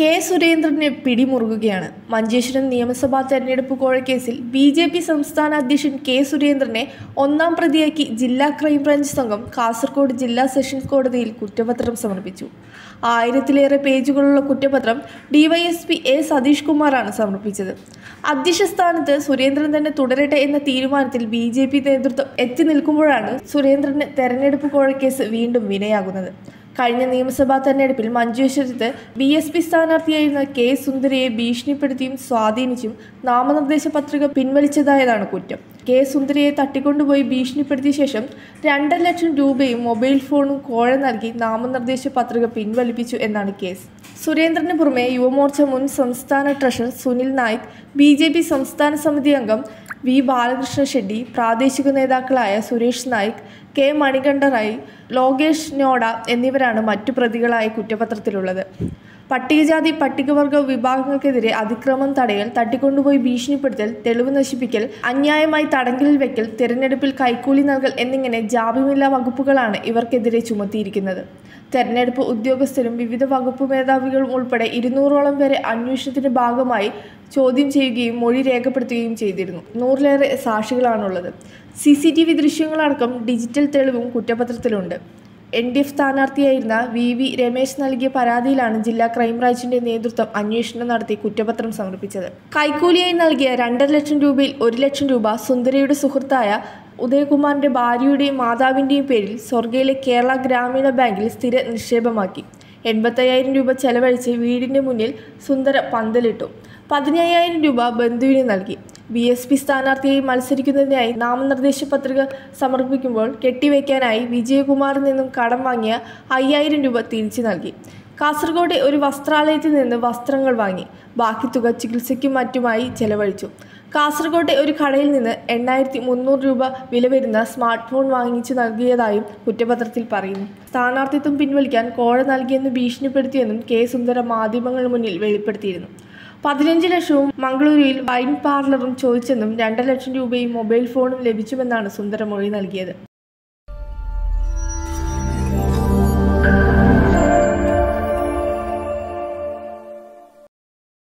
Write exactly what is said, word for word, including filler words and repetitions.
K സുരേന്ദ്രന് പിടിമുറുകുകയാണ്. മഞ്ചേശ്വരം നിയമസഭാ തെരഞ്ഞെടുപ്പ് കോഴക്കേസിൽ B J P സംസ്ഥാന അധ്യക്ഷൻ കെ സുരേന്ദ്രനെ ഒന്നാം പ്രതിയാക്കി ജില്ലാ ക്രൈംബ്രാഞ്ച് സംഘം കാസർഗോഡ് ജില്ലാ സെഷൻസ് കോടതിയിൽ കുറ്റപത്രം സമർപ്പിച്ചു. ആയിരത്തിലേറെ പേജുകളുള്ള കുറ്റപത്രം ഡിവൈഎസ്പി എ സതീഷ് കുമാറാണ് സമർപ്പിച്ചത്. അധ്യക്ഷ സ്ഥാനത്ത് സുരേന്ദ്രൻ തന്നെ തുടരട്ടെ എന്ന തീരുമാനത്തിൽ ബി ജെ പി നേതൃത്വം എത്തി നിൽക്കുമ്പോഴാണ് സുരേന്ദ്രന് തെരഞ്ഞെടുപ്പ് കോഴക്കേസ് വീണ്ടും വിനയാകുന്നത്. കഴിഞ്ഞ നിയമസഭാ തെരഞ്ഞെടുപ്പിൽ മഞ്ചേശ്വരത്ത് ബി എസ് പി സ്ഥാനാർത്ഥിയായിരുന്ന കെ സുന്ദരയെ ഭീഷണിപ്പെടുത്തിയും സ്വാധീനിച്ചും നാമനിർദ്ദേശ പത്രിക പിൻവലിച്ചതായതാണ് കുറ്റം. കെ സുന്ദരയെ തട്ടിക്കൊണ്ടുപോയി ഭീഷണിപ്പെടുത്തിയ ശേഷം രണ്ടര ലക്ഷം രൂപയും മൊബൈൽ ഫോണും കോഴ നൽകി നാമനിർദ്ദേശ പത്രിക പിൻവലിപ്പിച്ചു എന്നാണ് കേസ്. സുരേന്ദ്രന് പുറമെ യുവമോർച്ച മുൻ സംസ്ഥാന treasurer Sunil Naik, B J P സംസ്ഥാന സമിതി അംഗം വി ബാലകൃഷ്ണ ഷെഡ്ഡി, പ്രാദേശിക നേതാക്കളായ സുരേഷ് നായിക്, കെ മണികണ്ഠറായി, ലോകേഷ് നോഡ എന്നിവരാണ് മറ്റു പ്രതികളായി കുറ്റപത്രത്തിലുള്ളത്. പട്ടികജാതി പട്ടികവർഗ വിഭാഗങ്ങൾക്കെതിരെ അതിക്രമം തടയൽ, തട്ടിക്കൊണ്ടുപോയി ഭീഷണിപ്പെടുത്തൽ, തെളിവ് നശിപ്പിക്കൽ, അന്യായമായി തടങ്കലിൽ വെക്കൽ, തെരഞ്ഞെടുപ്പിൽ കൈക്കൂലി നൽകൽ എന്നിങ്ങനെ ജാമ്യമില്ലാ വകുപ്പുകളാണ് ഇവർക്കെതിരെ ചുമത്തിയിരിക്കുന്നത്. തെരഞ്ഞെടുപ്പ് ഉദ്യോഗസ്ഥരും വിവിധ വകുപ്പ് മേധാവികളും ഉൾപ്പെടെ ഇരുന്നൂറോളം പേരെ അന്വേഷണത്തിന്റെ ഭാഗമായി ചോദ്യം ചെയ്യുകയും മൊഴി രേഖപ്പെടുത്തുകയും ചെയ്തിരുന്നു. നൂറിലേറെ സാക്ഷികളാണുള്ളത്. സി സി ടി വി ദൃശ്യങ്ങളടക്കം ഡിജിറ്റൽ തെളിവും കുറ്റപത്രത്തിലുണ്ട്. എൻ ഡി എഫ് സ്ഥാനാർത്ഥിയായിരുന്ന വി വി രമേശ് നൽകിയ പരാതിയിലാണ് ജില്ലാ ക്രൈംബ്രാഞ്ചിന്റെ നേതൃത്വം അന്വേഷണം നടത്തി കുറ്റപത്രം സമർപ്പിച്ചത്. കൈക്കൂലിയായി നൽകിയ രണ്ടര ലക്ഷം രൂപയിൽ ഒരു ലക്ഷം രൂപ സുന്ദരയുടെ സുഹൃത്തായ ഉദയകുമാറിന്റെ ഭാര്യയുടെയും മാതാവിന്റെയും പേരിൽ സ്വർഗയിലെ കേരള ഗ്രാമീണ ബാങ്കിൽ സ്ഥിര നിക്ഷേപമാക്കി. എൺപത്തയ്യായിരം രൂപ ചെലവഴിച്ച് വീടിന്റെ മുന്നിൽ സുന്ദര പന്തലിട്ടു. പതിനയ്യായിരം രൂപ ബന്ധുവിന് നൽകി. ബി എസ് പി സ്ഥാനാർത്ഥിയായി മത്സരിക്കുന്നതിനായി നാമനിർദ്ദേശ പത്രിക സമർപ്പിക്കുമ്പോൾ കെട്ടിവെക്കാനായി വിജയകുമാറിൽ നിന്നും കടം വാങ്ങിയ അയ്യായിരം രൂപ തിരിച്ചു നൽകി. കാസർഗോഡ് ഒരു വസ്ത്രാലയത്തിൽ നിന്ന് വസ്ത്രങ്ങൾ വാങ്ങി. ബാക്കി തുക ചികിത്സയ്ക്കും മറ്റുമായി ചെലവഴിച്ചു. കാസർഗോട്ടെ ഒരു കടയിൽ നിന്ന് എണ്ണായിരത്തി മുന്നൂറ് രൂപ വില വരുന്ന സ്മാർട്ട് ഫോൺ വാങ്ങിച്ചു നൽകിയതായും കുറ്റപത്രത്തിൽ പറയുന്നു. സ്ഥാനാർത്ഥിത്വം പിൻവലിക്കാൻ കോഴ നൽകിയെന്ന് ഭീഷണിപ്പെടുത്തിയെന്നും കെ സുന്ദര മാധ്യമങ്ങളുടെ മുന്നിൽ വെളിപ്പെടുത്തിയിരുന്നു. പതിനഞ്ച് ലക്ഷവും മംഗളൂരുവിൽ വൈൻ പാർലറും ചോദിച്ചെന്നും രണ്ടര ലക്ഷം രൂപയും മൊബൈൽ ഫോണും ലഭിച്ചുമെന്നാണ് സുന്ദര മൊഴി നൽകിയത്.